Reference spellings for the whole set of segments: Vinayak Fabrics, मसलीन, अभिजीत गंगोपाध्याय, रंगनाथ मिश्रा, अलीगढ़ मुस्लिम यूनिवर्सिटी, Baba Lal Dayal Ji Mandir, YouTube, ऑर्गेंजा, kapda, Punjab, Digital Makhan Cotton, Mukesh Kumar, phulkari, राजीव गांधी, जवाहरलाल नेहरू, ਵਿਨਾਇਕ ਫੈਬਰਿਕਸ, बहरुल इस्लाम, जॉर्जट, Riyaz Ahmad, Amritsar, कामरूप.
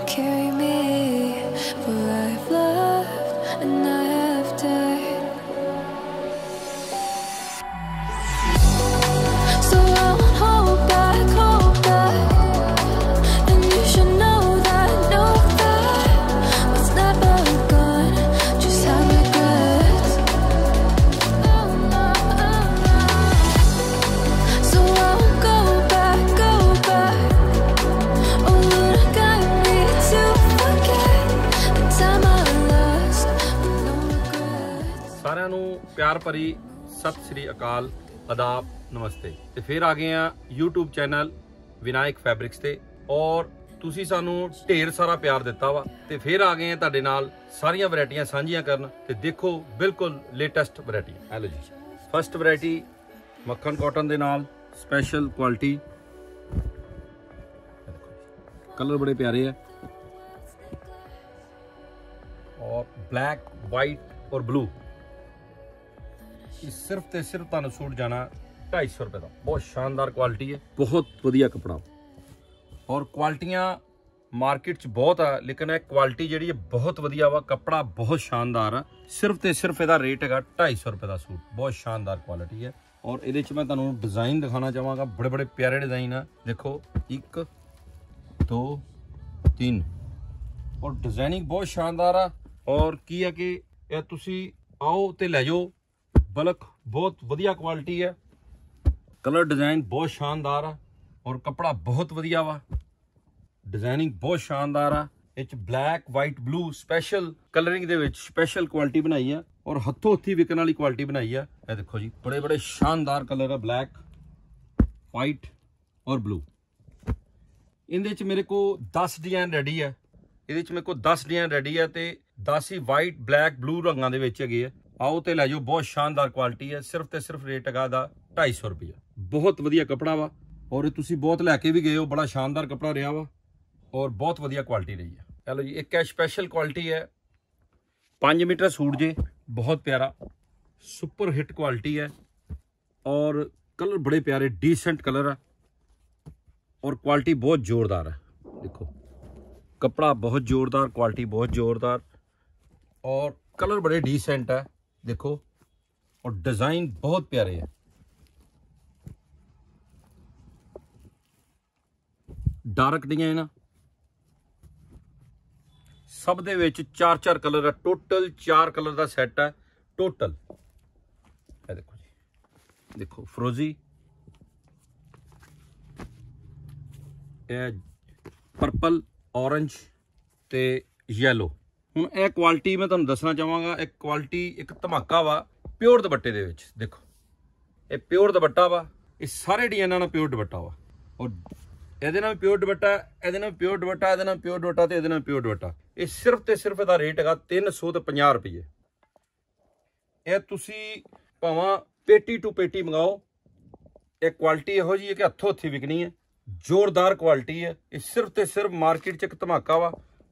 Carry me, for I've loved and I have died. So I won't hold back, and you should know that what's never gone just have regrets. So I won't go back. Oh, look. ਸਾਰਿਆਂ ਨੂੰ ਪਿਆਰ ਭਰੀ ਸਤਿ ਸ੍ਰੀ ਅਕਾਲ ਅਦਾਬ ਨਮਸਤੇ ਤੇ ਫਿਰ ਆ ਗਏ ਆ YouTube channel ਵਿਨਾਇਕ ਫੈਬਰਿਕਸ ਤੇ ਔਰ ਤੁਸੀਂ ਸਾਨੂੰ ਢੇਰ ਸਾਰਾ ਪਿਆਰ ਦਿੱਤਾ ਵਾ ਤੇ ਫਿਰ ਆ ਗਏ ਆ ਤੁਹਾਡੇ ਨਾਲ ਸਾਰੀਆਂ ਵੈਰਾਈਟੀਆਂ ਸਾਂਝੀਆਂ ਕਰਨ ਤੇ ਦੇਖੋ ਬਿਲਕੁਲ ਲੇਟੈਸਟ ਵੈਰਾਈਟੀ ਆ ਲੋ ਜੀ ਫਸਟ ਵੈਰਾਈਟੀ ਮੱਖਣ ਕਾਟਨ ਦੇ ਨਾਲ ਸਪੈਸ਼ਲ ਕੁਆਲਿਟੀ ਕਲਰ ਬੜੇ ਪਿਆਰੇ ਆ और ब्लैक वाइट और ब्लू सिर्फ तो सिर्फ तुहानू सूट जाना 250 रुपए का बहुत शानदार क्वालिटी है बहुत वधिया कपड़ा और क्वालिटियां मार्केट च बहुत आ लेकिन यह क्वालिटी जिहड़ी बहुत वधिया वा कपड़ा बहुत शानदार आ सिर्फ तो सिर्फ इसदा रेट है 250 रुपए का सूट बहुत शानदार क्वालिटी है और इहदे च मैं तुहानू डिजाइन दिखाना चाहांगा बड़े बड़े प्यारे डिजाइन आ देखो 1 2 3 और डिजाइनिंग बहुत शानदार आ और की है कि यह तुसी आओ तो लै जाओ बल्क बहुत वधिया क्वालिटी है कलर डिजाइन बहुत शानदार आ और कपड़ा बहुत वधिया वा डिजाइनिंग बहुत शानदार आ इच black white blue special colouring दे विच स्पैशल क्वालिटी बनाई है और हथों हथी विकन वाली क्वालिटी बनाई है यह देखो जी बड़े बड़े शानदार कलर है ब्लैक वाइट और ब्लू इन मेरे को 10 डिजाइन रेडी है ਇਹਦੇ ਵਿੱਚ ਮੇਰੇ ਕੋਲ 10 ਡਿਜ਼ਾਈਨ ਰੈਡੀ ਆ ਤੇ 10 ਹੀ ਵਾਈਟ ਬਲੈਕ ਬਲੂ ਰੰਗਾਂ ਦੇ ਵਿੱਚ ਹੈਗੇ ਆ ਆਓ ਤੇ ਲੈ ਜਾਓ ਬਹੁਤ ਸ਼ਾਨਦਾਰ ਕੁਆਲਿਟੀ ਹੈ ਸਿਰਫ ਤੇ ਸਿਰਫ ਰੇਟ ਹੈਗਾ ਦਾ 250 ਰੁਪਏ ਬਹੁਤ ਵਧੀਆ ਕਪੜਾ ਵਾ ਔਰ ਇਹ ਤੁਸੀਂ ਬਹੁਤ ਲੈ ਕੇ ਵੀ ਗਏ ਹੋ ਬੜਾ ਸ਼ਾਨਦਾਰ ਕਪੜਾ ਰਿਹਾ ਵਾ ਔਰ ਬਹੁਤ ਵਧੀਆ ਕੁਆਲਿਟੀ ਰਹੀ ਹੈ ਚਲੋ ਜੀ ਇੱਕ ਹੈ ਸਪੈਸ਼ਲ ਕੁਆਲਿਟੀ ਹੈ 5 ਮੀਟਰ ਸੂਟ ਜੇ ਬਹੁਤ ਪਿਆਰਾ ਸੁਪਰ ਹਿੱਟ ਕੁਆਲਿਟੀ ਹੈ ਔਰ ਕਲਰ ਬੜੇ ਪਿਆਰੇ ਡੀਸੈਂਟ ਕਲਰ ਆ ਔਰ ਕੁਆਲਿਟੀ ਬਹੁਤ ਜ਼ੋਰਦਾਰ ਹੈ ਦੇਖੋ कपड़ा बहुत जोरदार क्वालिटी बहुत जोरदार और कलर बड़े डिसेंट है देखो और डिज़ाइन बहुत प्यारे है डार्क डिजाइन है सब दे विच चार चार कलर है टोटल 4 कलर का सैट है टोटल देखो जी देखो फरोजी पर्पल ऑरेंज ते येलो हुण यह क्वालिटी मैं तुहानू दसना चाहांगा एक क्वालिटी एक धमाका वा प्योर दुपट्टे दे विच देखो यह प्योर दुपट्टा वा ये सारे डिजाइनां नाल प्योर दुपट्टा वा और इहदे नाल प्योर दुपट्टा इहदे नाल प्योर दुपट्टा इहदे नाल प्योर दुपट्टा ते इहदे नाल प्योर दुपट्टा ये सिर्फ तो सिर्फ इहदा रेट हैगा 350 रुपये ये तुसीं भावें पेटी टू पेटी मंगाओ ये क्वालिटी इहो जी है कि हथों हथी विकनी है जोरदार क्वालिटी है ये सिर्फ तो सिर्फ मार्केट च एक धमाका वा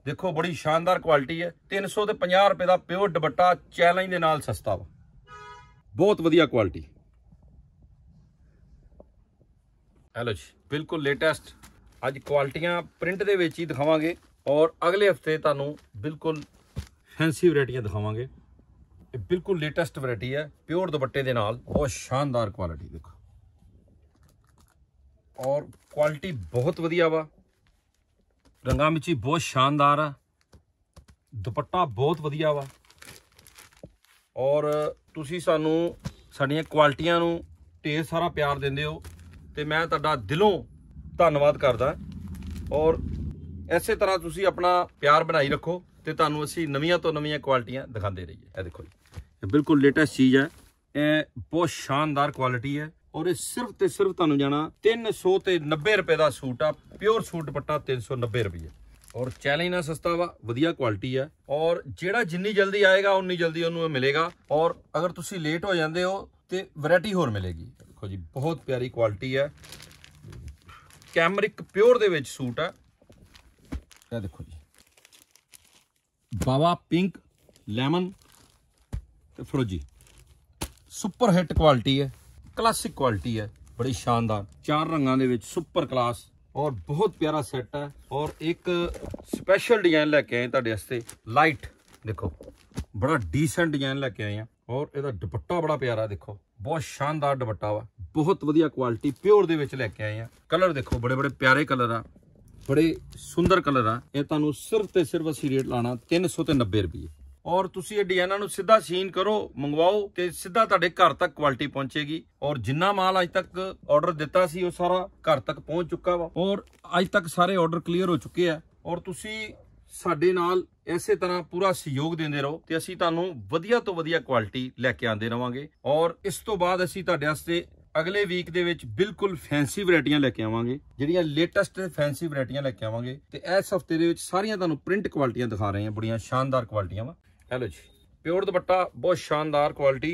देखो बड़ी शानदार क्वालिटी है 350 रुपए का प्योर दुपट्टा चैलेंज के नाल सस्ता वा बहुत वधिया क्वालिटी हेलो जी बिल्कुल लेटेस्ट अज क्वालिटियां प्रिंट दे विच ही दिखावांगे और अगले हफ्ते तुहानू बिल्कुल फैंसी वैरायटियां दिखावांगे बिल्कुल लेटेस्ट वैरायटी है प्योर दुपट्टे दे नाल बहुत शानदार क्वालिटी देखो और क्वालिटी बहुत वधिया वा रंगां विच ही बहुत शानदार आ दुपट्टा बहुत वधिया वा और तुसीं सानू साडीआं क्वालिटियां नू ढेर सारा प्यार दिंदे हो ते मैं तुहाडा दिलों धन्नवाद करदा और इसे तरह तुसीं अपना प्यार बनाई रखो ते तुहानू असीं नवीआं तो नवीआं क्वालिटियां दिखांदे रहिए ये देखो जी बिल्कुल लेटेस्ट चीज़ है ये बहुत शानदार क्वालिटी है और ये सिर्फ तो सिर्फ तुहानू जाना 390 रुपए का सूट आ प्योर सूट दुपट्टा 390 रुपये और चैलेंज ना सस्ता वा वधिया क्वालिटी है और जिहड़ा जिन्नी जल्दी आएगा उन्नी जल्दी उन्होंने मिलेगा और अगर तुसी लेट हो जाते हो तो वैरायटी होर मिलेगी देखो जी बहुत प्यारी क्वालिटी है कैमरिक प्योर दे विच सूट है ये देखो जी बावा पिंक लैमन ते फरोजी सुपर हिट क्वालिटी है क्लासिक क्वालिटी है बड़ी शानदार 4 रंगों के सुपर क्लास और बहुत प्यारा सेट है। और एक स्पेशल डिजाइन लेके आए ਤੁਹਾਡੇ ਵਾਸਤੇ लाइट, देखो बड़ा डीसेंट डिजाइन लेके आए हैं। और ਇਹਦਾ ਦੁਪੱਟਾ बड़ा प्यारा, देखो बहुत शानदार दुपट्टा वा, बहुत वधिया क्वालिटी प्योर ਦੇ ਵਿੱਚ लेके आए हैं। कलर देखो बड़े बड़े प्यारे कलर आ, बड़े सुंदर कलर आ। ਇਹ ਤੁਹਾਨੂੰ सिर्फ ਤੇ सिर्फ ਅਸੀਂ रेट लाना 390 रुपये। और तुसी ये डिजाइना नू सीधा सीन करो, मंगवाओ ते सीधा तुहाडे घर तक क्वालिटी पहुंचेगी। और जिन्ना माल अज तक ऑर्डर दिता सी सारा घर तक पहुंच चुका वा, और अज तक सारे ऑर्डर क्लीयर हो चुके हैं। और तुसी साडे नाल इसे तरह पूरा सहयोग देंदे रहो ते असीं तुहानूं वधिया तो वधिया क्वालिटी लैके आंदे रहांगे। और इस तो बाद असीं तुहाडे वास्ते अगले वीक दे विच बिल्कुल फैंसी वरायटियां लेके आवांगे, जिहड़ियां लेटेस्ट फैंसी वरायटियां लेके आवांगे। ते इस हफ्ते दे विच सारियां तुहानूं प्रिंट क्वालिटियां दिखा रहे हैं, बड़ियां शानदार क्वालिटियां वा। हेलो जी, प्योर दुपट्टा बहुत शानदार क्वालिटी,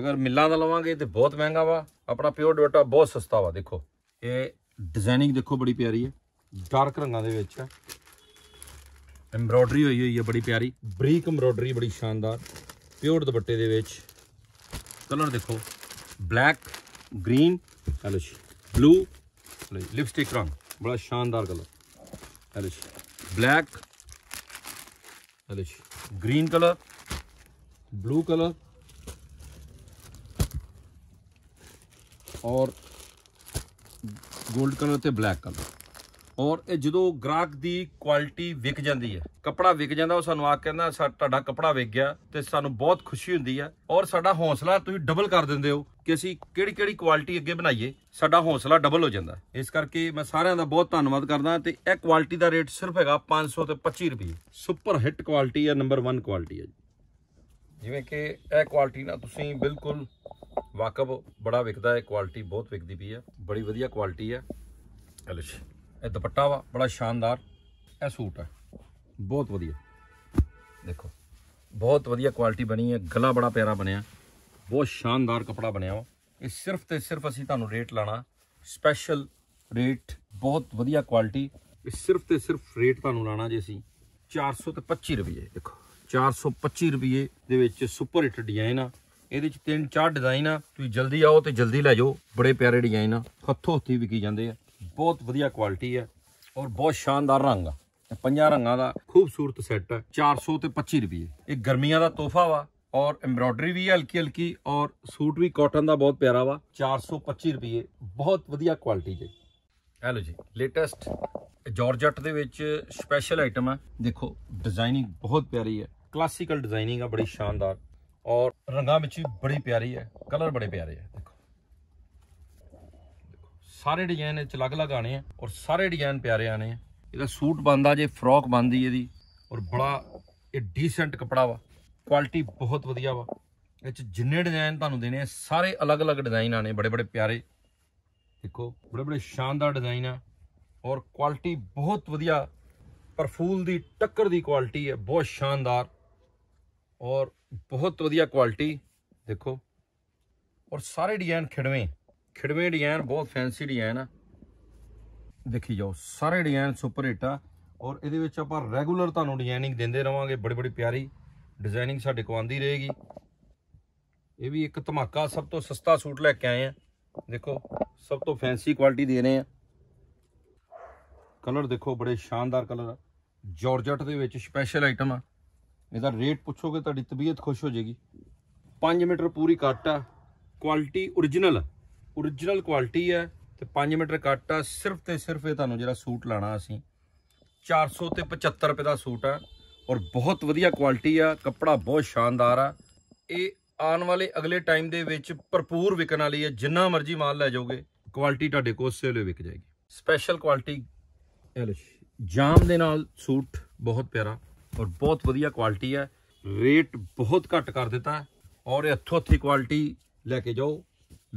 अगर मिलों का लवांगे तो बहुत महंगा वा, अपना प्योर दुपट्टा बहुत सस्ता वा। देखो ये डिजाइनिंग देखो बड़ी प्यारी है, डार्क रंगों के विच है, एम्ब्रॉयडरी हुई हुई है बड़ी प्यारी, बरीक एम्ब्रॉयडरी बड़ी शानदार। प्योर दुपट्टे दे विच कलर देखो ब्लैक, ग्रीन, हेलो जी ब्लू, लिपस्टिक रंग बड़ा शानदार कलर, हेलो जी ब्लैक, हेलो जी ग्रीन कलर, ब्लू कलर और गोल्ड कलर ते ब्लैक कलर। और ये जो ग्राहक की क्वालिटी विक जाती है, कपड़ा विक जाता, वो सानू आके कहंदा साडा कपड़ा विक गया, तो सानू बहुत खुशी हुंदी है। और साडा हौसला तुसीं डबल कर दिंदे हो कि असीं किहड़ी किहड़ी क्वालिटी अगे बनाईए, साडा हौसला डबल हो जाता। इस करके मैं सारियां दा बहुत धन्नवाद करदा। तो यह क्वालिटी का रेट सिर्फ हैगा 525 रुपये। सुपर हिट क्वालिटी है, नंबर वन क्वालिटी है जी। जिवें कि यह क्वालिटी ना तुसीं बिल्कुल वाकफ हो, बड़ा विकदा है, क्वालिटी बहुत विकदी पई है, बड़ी वधिया क्वालिटी है। चलो जी यह दुपट्टा वा बड़ा शानदार, यह सूट है बहुत वधिया, देखो बहुत वधिया क्वालिटी बनी है, गला बड़ा प्यारा बनया, बहुत शानदार कपड़ा बनया वा। ये सिर्फ तो सिर्फ असीं तुहानूं रेट लाना स्पैशल रेट, बहुत वधिया क्वालिटी। ये सिर्फ तो सिर्फ रेट तुहानूं लाना जी असीं 425 रुपये। देखो 425 रुपये दे विच सुपर हिट डिजाइन आ, ये 3-4 डिजाइन आ, तुसीं जल्दी आओ तो जल्दी लै जाओ, बड़े प्यारे डिजाइन आ, हत्थों हत्थी विकी जाते हैं, बहुत वधिया क्वालिटी है और बहुत शानदार रंग है। 5 रंगों का खूबसूरत सैट है, 425 रुपये। एक गर्मियों का तोहफा वा, और एम्ब्रॉयडरी भी है हल्की हल्की, और सूट भी कॉटन का बहुत प्यारा वा। 425 रुपये, बहुत वधिया क्वालिटी जी। हेलो जी, लेटेस्ट जॉर्जट दे विच स्पैशल आइटम है, देखो डिजाइनिंग बहुत प्यारी है, क्लासिकल डिजाइनिंग है बड़ी शानदार, और रंगों में बड़ी प्यारी है, कलर बड़े प्यारे है। देखो सारे डिजाइन अलग अलग आने हैं और सारे डिजाइन प्यारे आने हैं। इसका सूट बनता जे, फ्रॉक बनती है जी, और बड़ा ये डीसेंट कपड़ा वा, क्वालिटी बहुत वधिया वा। इस जिन्ने डिजाइन तुहानूं देने सारे अलग अलग डिजाइन आने, बड़े बड़े प्यारे, देखो बड़े बड़े शानदार डिजाइन आ, और क्वालिटी बहुत वधिया, परफूल की टक्कर की क्वालिटी है, बहुत शानदार और बहुत वधिया क्वालिटी। देखो और सारे डिजाइन खिड़वें खिड़वे डिजाइन, बहुत फैंसी डिजाइन आ, देखी जाओ सारे डिजाइन सुपर हिट आ। और ये आप रेगूलर तुहानूं डिजाइनिंग देंदे रहांगे, बड़ी बड़ी प्यारी डिजाइनिंग साडे कोल आंदी रहेगी। ये भी एक धमाका सब तो सस्ता सूट लैके आए हैं, देखो सब तो फैंसी क्वालिटी दे रहे हैं। कलर देखो बड़े शानदार कलर, जॉर्जट दे विच स्पैशल आइटम आ। इसदा रेट पुछोगे तुहाडी तबीयत खुश हो जाएगी। 5 मीटर पूरी कट आ, क्वालिटी ओरिजिनल ओरिजिनल क्वालिटी है, तो 5 मीटर कट आ। सिर्फ तो सिर्फ ये तुहानूं जिहड़ा सूट लाना असीं 475 रुपये का सूट है, और बहुत वधिया क्वालिटी आ, कपड़ा बहुत शानदार आ। ये आने वाले अगले टाइम दे विच भरपूर विकन वाली है, जिन्ना मर्जी माल लै जाओगे क्वालिटी तुहाडे कोल उसे वेले विक जाएगी, स्पैशल क्वालिटी। जाम दे नाल सूट बहुत प्यारा और बहुत वधिया क्वालिटी है, रेट बहुत घट कर दिता है, और ये हत्थों हत्थी क्वालिटी लैके जाओ,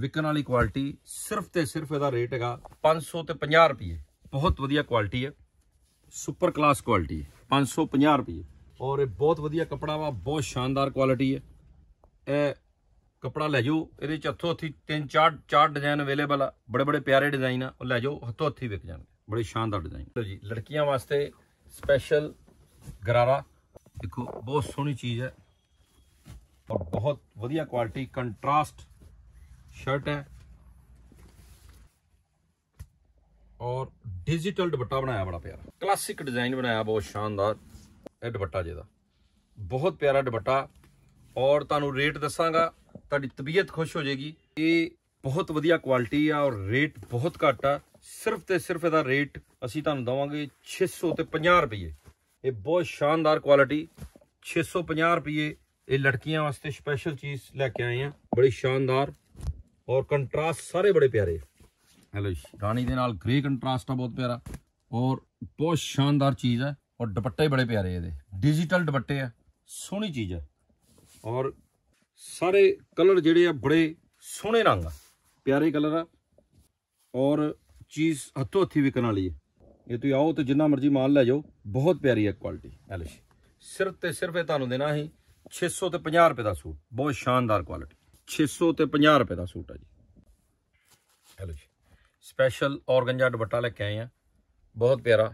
विकन वाली क्वालिटी। सिर्फ तो सिर्फ इसका रेट है 550 रुपये, बहुत वधिया क्वालिटी है, सुपर क्लास क्वालिटी है, 550 रुपये। और ये बहुत वधिया कपड़ा वा, बहुत शानदार क्वालिटी है। यह कपड़ा लै जाओ, ये हत्थों हत्थी 3-4 डिजाइन अवेलेबल आ, बड़े बड़े प्यारे डिजाइन आ, लै जाओ हत्थों हत्थी विक जाएंगे, बड़े शानदार डिजाइन। तो जी लड़कियों वास्ते स्पैशल गरारा, देखो बहुत सोहनी चीज़ है और बहुत वधिया क्वालिटी, कंट्रास्ट शर्ट है और डिजिटल दुपट्टा बनाया, बड़ा प्यारा क्लासिक डिजाइन बनाया, बहुत शानदार यह दुपट्टा जी का, बहुत प्यारा दुपट्टा। और तुहानू रेट दसांगा, तुहाडी तबीयत खुश हो जाएगी। ये बहुत वधिया क्वालिटी आ और रेट बहुत घट आ, सिर्फ तो सिर्फ इसका रेट असीं तुहानू देवांगे 650 रुपये। ये बहुत शानदार क्वालिटी 650 रुपये। ये लड़कियां वास्ते स्पैशल चीज़ लैके आए हैं, बड़ी शानदार और कंट्रास्ट सारे बड़े प्यारे। हेलो रानी दे नाल ग्रे कंट्रास्ट आ बहुत प्यारा और बहुत शानदार चीज़ है। और दुपट्टे बड़े प्यारे, ये डिजिटल दुपट्टे है, सोहनी चीज़ है। और सारे कलर जिहड़े आ बड़े सोहने रंग आ, प्यारे कलर आ और चीज़ हथों हथी विकन वाली है। ये तुसीं आओ तो जिन्ना मर्जी माल लै जाओ, बहुत प्यारी है क्वालिटी। हेलो सिर्फ तो सिर्फ ये तुहानू देना ही 650 रुपये का सूट, बहुत शानदार क्वालिटी 650 रुपये का सूट है जी। हेलो जी, स्पैशल ऑर्गेंजा दुपट्टा लेके आए हैं, बहुत प्यारा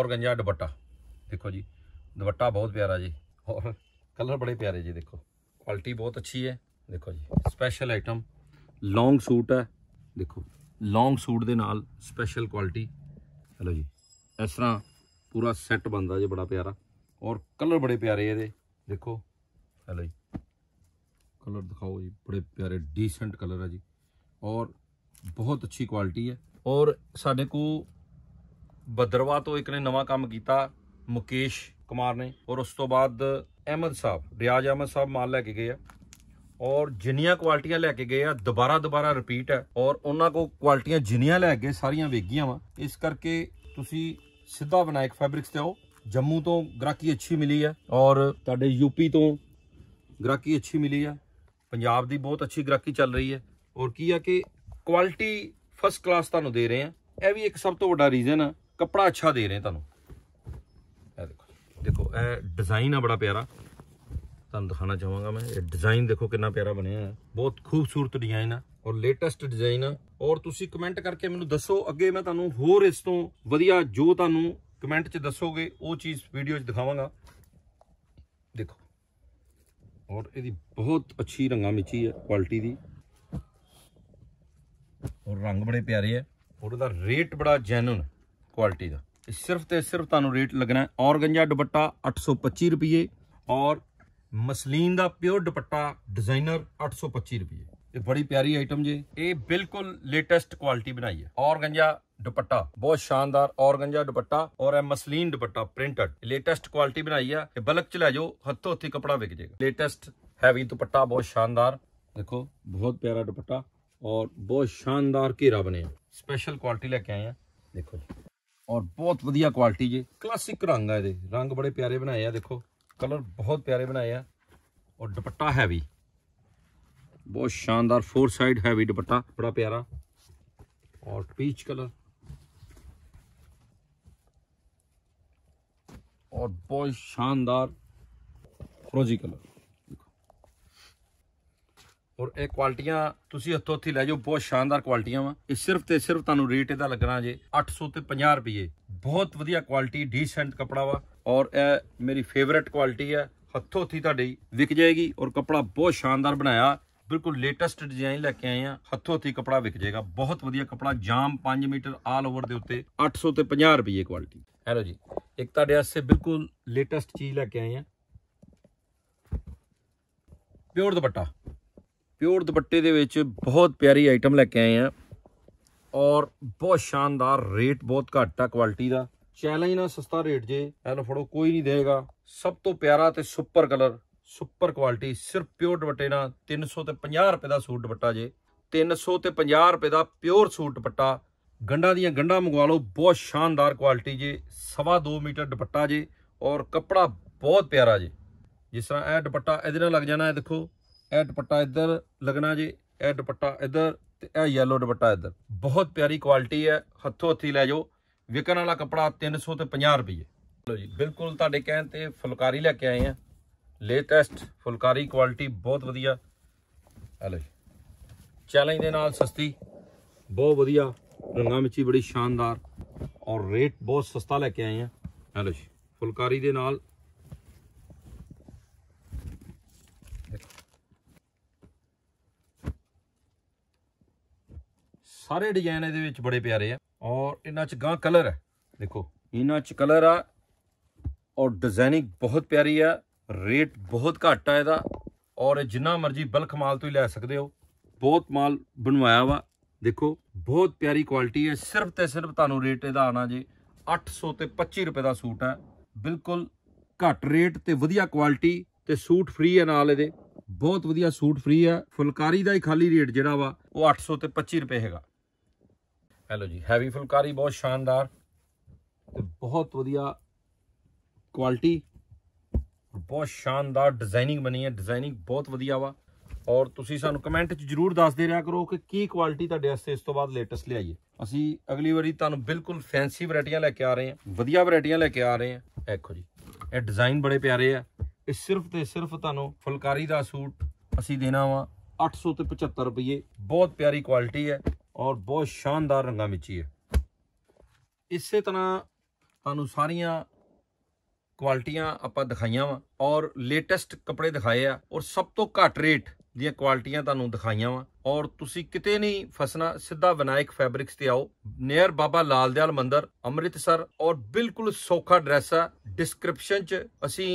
ऑर्गेंजा दुपट्टा। देखो जी दुपट्टा बहुत प्यारा जी और कलर बड़े प्यारे जी, देखो क्वालिटी बहुत अच्छी है। देखो जी स्पैशल आइटम लॉन्ग सूट है, देखो लॉन्ग सूट के नाल स्पैशल क्वालिटी। हेलो जी इस तरह पूरा सैट बनता जी, बड़ा प्यारा और कलर बड़े प्यारे ये, देखो। हेलो जी कलर दिखाओ जी, बड़े प्यारे डिसेंट कलर है जी और बहुत अच्छी क्वालिटी है। और साढ़े को भद्रवा तो एक ने नवा काम किया मुकेश कुमार ने, और उस तो बाद अहमद साहब रियाज अहमद साहब माल लैके गए और जिन्नियां क्वालिटियां लैके गए दोबारा दोबारा रिपीट है। और उन्होंने को क्वालिटियां जिन्नियां लैके सारियां वेगियां वा, इस करके तुसी सीधा विनायक फैब्रिक्स ते आओ। जम्मू तो ग्राहकी अच्छी मिली है और तुहाडे यूपी तो ग्राहकी अच्छी मिली है, पंजाब की बहुत अच्छी ग्राहकी चल रही है। और की है कि क्वालिटी फस्ट क्लास तुहानू दे रहे हैं, यह भी एक सब तो वड्डा रीजन है, कपड़ा अच्छा दे रहे हैं तुहानू। देखो देखो यह डिज़ाइन है बड़ा प्यारा, तुहानू दिखाना चाहांगा मैं, ये डिज़ाइन देखो कितना प्यारा बनया है, बहुत खूबसूरत डिजाइन है और लेटेस्ट डिजाइन है। और तुसी कमेंट करके मैनू दसो अगे, मैं तुहानू होर इस तों वधिया जो तुहानू कमेंट 'च दसोगे वो चीज़ वीडियो 'च दिखावांगा। देखो और यदि बहुत अच्छी रंगा मिची है क्वालिटी दी और रंग बड़े प्यारे है और उसका रेट बड़ा जैनुन है क्वालिटी का। सिर्फ तो सिर्फ तुहानू रेट लगना है ऑर्गेंजा दुपट्टा 825 रुपये और मसलीन का प्योर दुपट्टा डिजाइनर 825 रुपये। ये बड़ी प्यारी आइटम जी, ये बिल्कुल लेटेस्ट क्वालिटी बनाई है। ऑर्गेंजा दुपट्टा बहुत शानदार ऑर्गेंजा दुपट्टा और मसलीन dupatta printed, latest quality बनाई है। बल्क च लै जाओ, हथों हथी कपड़ा विक जाएगा। लेटेस्ट हैवी दुपट्टा बहुत शानदार, देखो बहुत प्यारा दुपट्टा और बहुत शानदार घेरा बने, स्पेशल क्वालिटी लेके आए हैं। देखो जी और बहुत वधिया क्वालिटी जी, क्लासिक रंग है ये, रंग बड़े प्यारे बनाए हैं, देखो कलर बहुत प्यारे बनाए हैं और दुपट्टा हैवी बहुत शानदार, 4 साइड हैवी दुपट्टा बड़ा प्यारा और पीच कलर और बहुत शानदार फरोजी कलर। और ये क्वालिटियां तुसी हथों हथी लै जाओ, बहुत शानदार क्वालिटियां वा। ये सिर्फ तो सिर्फ तुहानू रेट इहदा लगना जे 850 रुपये। बहुत वधिया क्वालिटी डीसेंट कपड़ा वा और यह मेरी फेवरेट क्वालिटी है, हथों हथी तुहाडी विक जाएगी और कपड़ा बहुत शानदार बनाया, बिल्कुल लेटेस्ट डिजाइन लेके आए हैं, हथों हथी कपड़ा विक जाएगा, बहुत वधिया कपड़ा जाम 5 मीटर आल ओवर के उत्ते 850 रुपये क्वालिटी। हेलो जी एक तुहाडे वास्ते बिल्कुल लेटेस्ट चीज़ लेके आए हैं, प्योर दुपट्टा। प्योर दुपट्टे दे विच बहुत प्यारी आइटम लैके आए हैं और बहुत शानदार, रेट बहुत घट आ क्वालिटी का, चैलेंज ना सस्ता रेट जे, एलो फड़ो कोई नहीं देगा। सब तो प्यारा ते सुपर कलर, सुपर क्वालिटी, सिर्फ प्योर दुपट्टे ना 350 रुपये का सूट दुपट्टा जे, 350 रुपये का प्योर सूट दुपट्टा। गंढा दियां गंढा मंगवा लो, बहुत शानदार क्वालिटी जे, 2.25 मीटर दुपट्टा जे और कपड़ा बहुत प्यारा जे। जिस तरह यह दुपट्टा इधर लग जाना है, देखो यह दुपट्टा इधर लगना जी, यह दुपट्टा इधर, यह येलो दुपट्टा इधर, बहुत प्यारी क्वालिटी है, हथों हथी लै जाओ। विकन वाला कपड़ा 350 रुपये। चलो जी बिल्कुल तुहाडे कहण ते फुलकारी लैके आए हैं, लेटेस्ट फुलकारी क्वालिटी बहुत वधिया। हेलो जी चैलेंज दे नाल सस्ती, बहुत वधिया रंगां विच ही बड़ी शानदार और रेट बहुत सस्ता लैके आए हैं। हेलो जी फुलकारी दे नाल सारे डिजाइन इहदे विच बड़े प्यारे है और इन्हां च गां कलर है, देखो इन्हां च कलर आ और डिजाइनिंग बहुत प्यारी है। रेट बहुत घट है इहदा और जिन्ना मर्जी बल्क माल तो ही लै सकते हो। बहुत माल बनवाया वा, देखो बहुत प्यारी क्वालिटी है। सिर्फ तो सिर्फ तुहानू रेट इहदा आना जी 825 रुपए का सूट है, बिल्कुल घट रेट ते वधिया क्वालिटी ते सूट फ्री है नाल इहदे, बहुत वधिया सूट फ्री है। फुलकारी का ही खाली रेट जिहड़ा वा वो 825 रुपए हैगा। हेलो जी, हैवी फुलकारी बहुत शानदार ते बहुत वधिया क्वालिटी, बहुत शानदार डिजाइनिंग बनी है। डिजाइनिंग बहुत वधिया वा और तुसी सानू कमेंट च जरूर दसदे रहा करो कि की क्वालिटी तुहाडे वास्ते इस तो बाद लेटेस्ट लियाइए। असीं अगली वारी तुहानू बिल्कुल फैंसी वैरायटियां लैके आ रहे हैं, वधिया वैरायटियां लैके आ रहे हैं। देखो जी ये डिजाइन बड़े प्यारे है। इस सिर्फ तो सिर्फ तुहानू फुलकारी का सूट असीं देना वा 875 रुपये। बहुत प्यारी क्वालिटी है और बहुत शानदार रंगां विच है। इस तरह तुहानू सारियां क्वालिटियां आपां दिखाइयां वा और लेटेस्ट कपड़े दिखाए आ और सब तो घट रेट दियां क्वालिटियां तुहानू दिखाइयां वा। और तुसी किते नहीं फसना, सीधा विनायक फैब्रिक्स ते आओ, नियर बाबा लाल दयाल मंदिर, अमृतसर। और बिल्कुल सौखा ड्रैस है। डिस्क्रिप्शन च असीं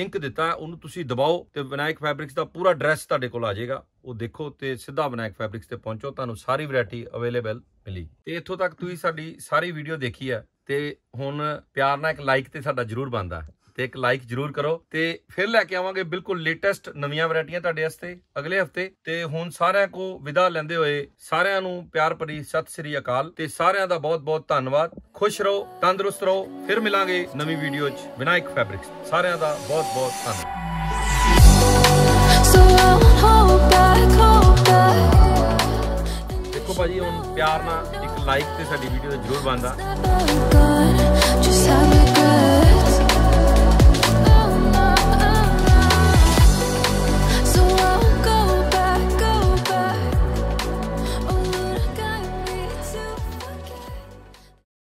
लिंक दिता है, उन्होंने तुसी दबाओ तो विनायक फैब्रिक्स का पूरा ड्रैस तुहाडे कोल आ जाएगा। वो देखो तो सीधा विनायक फैब्रिक्स ते पहुंचो, तुहानू सारी वैरायटी अवेलेबल मिली। इत्थों तक तुसीं साडी सारी वीडियो देखी है ते हुण प्यार नाल इक लाइक ते साडा जरूर बनदा है, ते इक लाइक जरूर करो। ते फिर लैके आवांगे बिल्कुल लेटेस्ट नवीं वैरायटियां तुहाडे वास्ते अगले हफ्ते। ते हुण सारिआं को विदा लैंदे होए सारिआं नूं प्यार भरी सत श्री अकाल ते सारिआं दा बहुत बहुत धन्नवाद। खुश रहो, तंदुरुस्त रहो, फिर मिलांगे नवीं वीडियो च विनायक फैब्रिक्स। सारिआं दा बहुत बहुत धन्नवाद। देखो भाजी हुण प्यार नाल लाइक ते साडी वीडियो जरूर बनदा।